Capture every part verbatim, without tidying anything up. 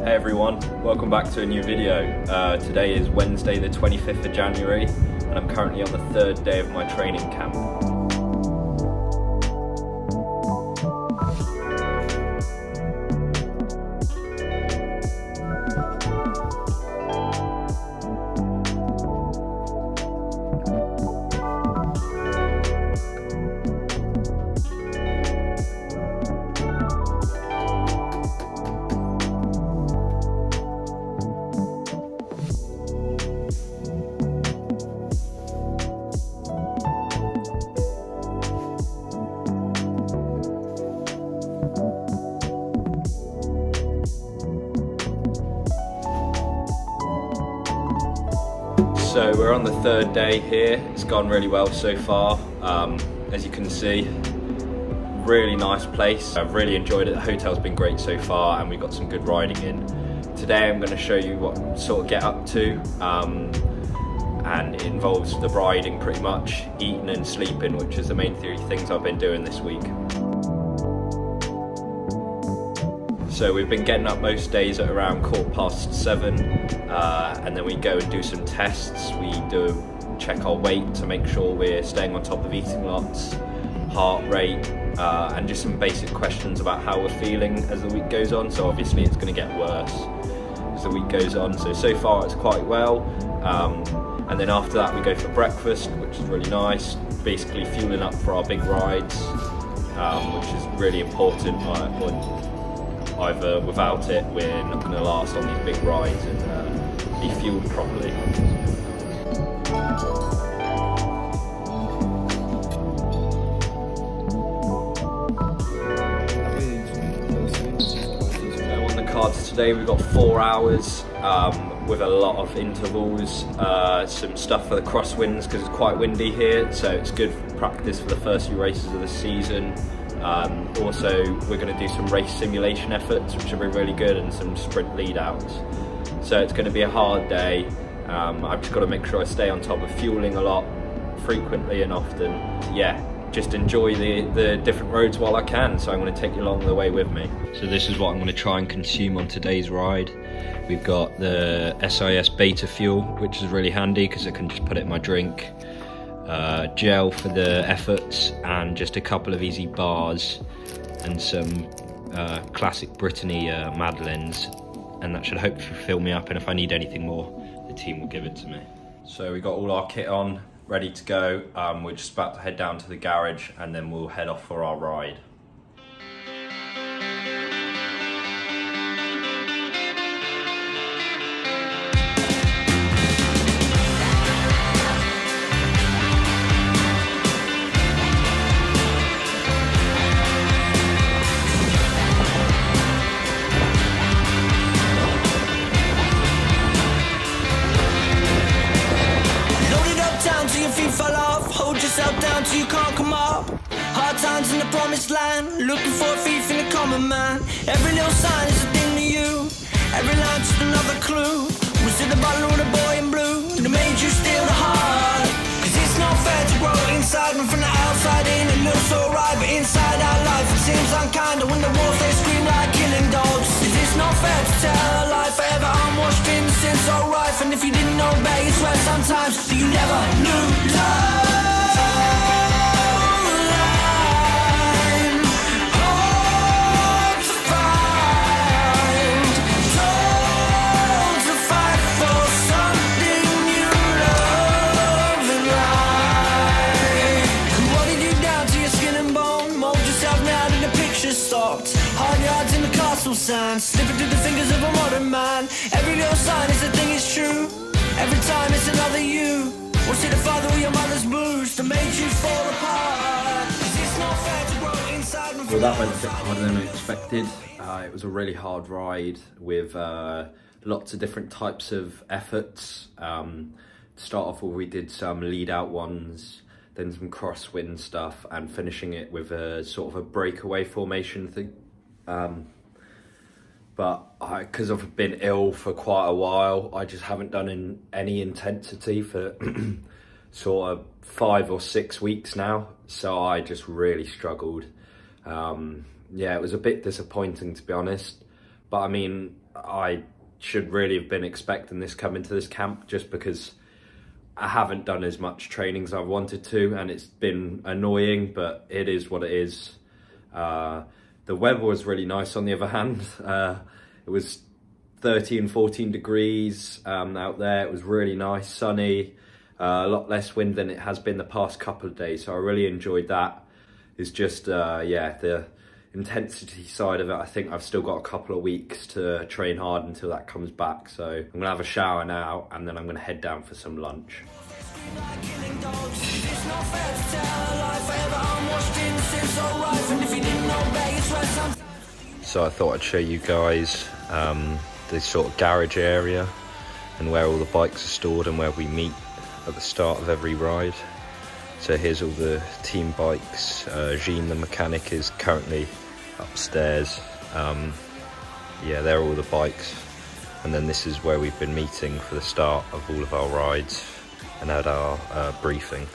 Hey everyone, welcome back to a new video. Uh, today is Wednesday the twenty-fifth of January and I'm currently on the third day of my training camp. So we're on the third day here. It's gone really well so far. Um, as you can see, really nice place. I've really enjoyed it. The hotel's been great so far and we've got some good riding in. Today I'm going to show you what sort of get up to um, and it involves the riding pretty much, eating and sleeping, which is the main three things I've been doing this week. So we've been getting up most days at around quarter past seven uh, and then we go and do some tests. We do check our weight to make sure we're staying on top of eating lots, heart rate uh, and just some basic questions about how we're feeling as the week goes on. So obviously it's going to get worse as the week goes on. So, so far it's quite well um, and then after that we go for breakfast, which is really nice, basically fueling up for our big rides um, which is really important. Uh, Either without it, we're not going to last on these big rides and uh, be fueled properly. So on the cards today, we've got four hours um, with a lot of intervals, uh, some stuff for the crosswinds because it's quite windy here, so it's good practice for the first few races of the season. Um, also, we're going to do some race simulation efforts, which will be really good, and some sprint lead-outs. So it's going to be a hard day. Um, I've just got to make sure I stay on top of fueling a lot, frequently and often. Yeah, just enjoy the, the different roads while I can, so I'm going to take you along the way with me. So this is what I'm going to try and consume on today's ride. We've got the S I S beta fuel, which is really handy because I can just put it in my drink. Uh, gel for the efforts and just a couple of easy bars and some uh, classic Brittany uh, Madeleines, and that should hopefully fill me up, and if I need anything more the team will give it to me. So we got all our kit on, ready to go. Um, we're just about to head down to the garage and then we'll head off for our ride. You can't come up. Hard times in the promised land, looking for a thief in the common man. Every little sign is a thing to you, every line just another clue. Was it the bottle or the boy in blue that made you steal the heart? Cause it's not fair to grow inside when from the outside in it looks so right, but inside our life it seems unkind. And when the walls they scream like killing dogs, cause it's not fair to tell a lie forever unwashed in since our life. And if you didn't obey, it's right sometimes that you never knew love. Slipping through the fingers of a modern man. Every little sign is a thing, it's true. Every time it's another you. Or see the father or your mother's blues that made you fall apart. It's not fair to grow inside. Well, that went a bit harder than I expected. Uh, it was a really hard ride with uh, lots of different types of efforts. Um, to start off with, we did some lead out ones, then some crosswind stuff, and finishing it with a sort of a breakaway formation thing. Um, But because I've been ill for quite a while, I just haven't done in any intensity for sort of five or six weeks now. So I just really struggled. Um, yeah, it was a bit disappointing, to be honest. But I mean, I should really have been expecting this coming to this camp, just because I haven't done as much training as I wanted to, and it's been annoying, but it is what it is. Uh, the weather was really nice on the other hand. Uh, it was thirteen, fourteen degrees um, out there. It was really nice, sunny, uh, a lot less wind than it has been the past couple of days. So I really enjoyed that. It's just, uh, yeah, the intensity side of it, I think I've still got a couple of weeks to train hard until that comes back. So I'm gonna have a shower now, and then I'm gonna head down for some lunch. So I thought I'd show you guys um, the sort of garage area and where all the bikes are stored and where we meet at the start of every ride. So here's all the team bikes. Uh, Jean the mechanic is currently upstairs. Um, yeah, they're all the bikes. And then this is where we've been meeting for the start of all of our rides and had our uh, briefing.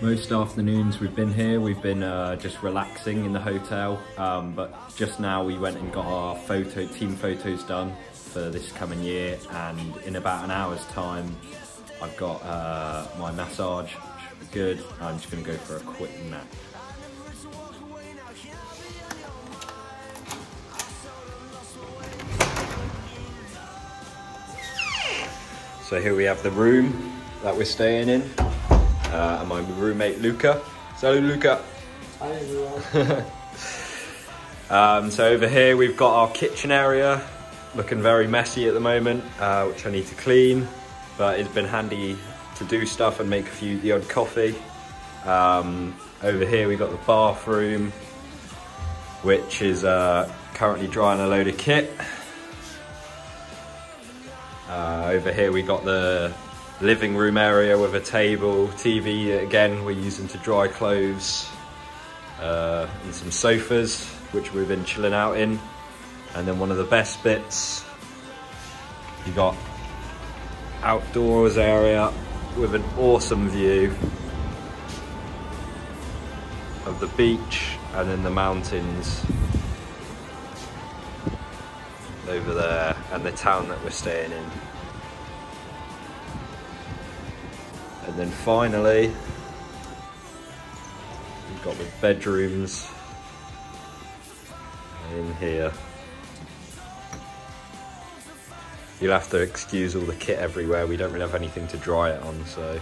Most afternoons we've been here, we've been uh, just relaxing in the hotel, um, but just now we went and got our photo team photos done for this coming year, and in about an hour's time I've got uh, my massage, which is good. I'm just going to go for a quick nap. So here we have the room that we're staying in. Uh, and my roommate Luca. Salut Luca. Hi everyone. um, so over here we've got our kitchen area, looking very messy at the moment, uh, which I need to clean, but it's been handy to do stuff and make a few the odd coffee. Um, over here we've got the bathroom, which is uh, currently drying a load of kit. Uh, over here we got the living room area with a table, T V again we're using to dry clothes, uh, and some sofas which we've been chilling out in. And then one of the best bits, you got outdoors area with an awesome view of the beach and then the mountains over there and the town that we're staying in. And then finally, we've got the bedrooms in here. You'll have to excuse all the kit everywhere. We don't really have anything to dry it on, so.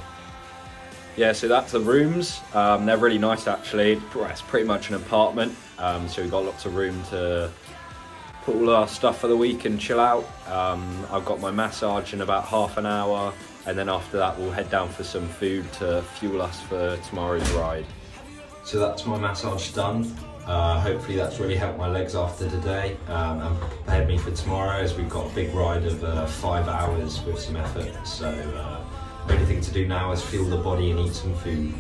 Yeah, so that's the rooms. Um, they're really nice, actually. It's pretty much an apartment. Um, so we've got lots of room to put all our stuff for the week and chill out. Um, I've got my massage in about half an hour. And then after that, we'll head down for some food to fuel us for tomorrow's ride. So that's my massage done. Uh, hopefully that's really helped my legs after today um, and prepared me for tomorrow, as we've got a big ride of uh, five hours with some effort. So uh, the only thing to do now is fuel the body and eat some food.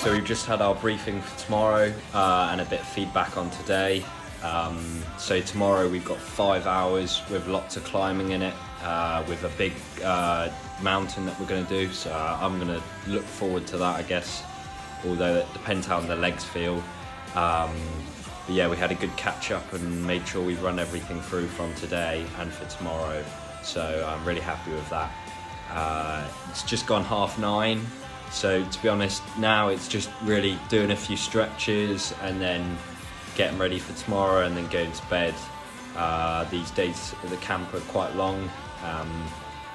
So we've just had our briefing for tomorrow uh, and a bit of feedback on today. Um, so tomorrow we've got five hours with lots of climbing in it, uh, with a big uh, mountain that we're going to do. So I'm going to look forward to that, I guess, although it depends how the legs feel. Um, but yeah, we had a good catch up and made sure we run everything through from today and for tomorrow. So I'm really happy with that. Uh, it's just gone half nine. So to be honest, now it's just really doing a few stretches and then getting ready for tomorrow and then going to bed. Uh, these days at the camp are quite long. Um,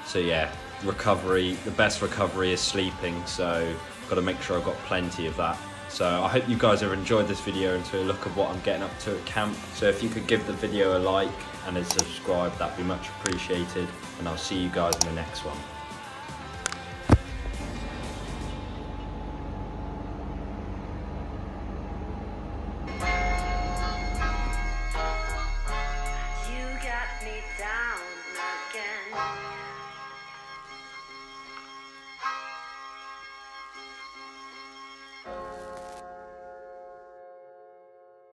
so yeah, recovery, the best recovery is sleeping. So got to make sure I've got plenty of that. So I hope you guys have enjoyed this video and to a look at what I'm getting up to at camp. So if you could give the video a like and a subscribe, that'd be much appreciated. And I'll see you guys in the next one.